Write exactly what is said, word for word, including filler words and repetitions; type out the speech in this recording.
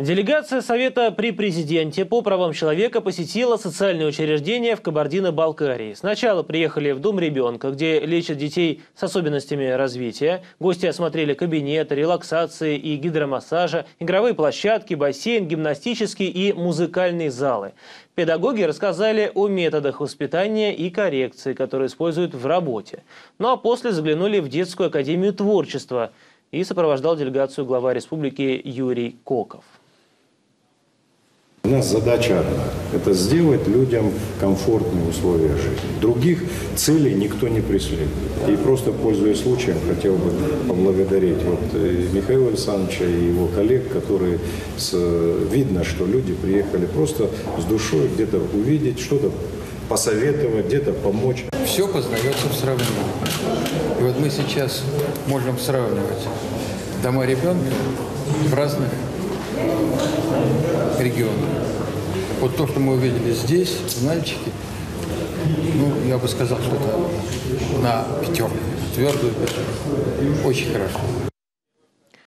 Делегация Совета при президенте по правам человека посетила социальные учреждения в Кабардино-Балкарии. Сначала приехали в Дом ребенка, где лечат детей с особенностями развития. Гости осмотрели кабинеты, релаксации и гидромассажа, игровые площадки, бассейн, гимнастические и музыкальные залы. Педагоги рассказали о методах воспитания и коррекции, которые используют в работе. Ну а после заглянули в детскую академию творчества. И сопровождал делегацию глава республики Юрий Коков. У нас задача одна – это сделать людям комфортные условия жизни. Других целей никто не преследует. И просто, пользуясь случаем, хотел бы поблагодарить вот Михаила Александровича и его коллег, которые с... видно, что люди приехали просто с душой где-то увидеть, что-то посоветовать, где-то помочь. Все познается в сравнении. И вот мы сейчас можем сравнивать дома ребенка в разных регионах. Вот то, что мы увидели здесь, в Нальчике, ну, я бы сказал, что это на пятерку, твердую пятерку. Очень хорошо.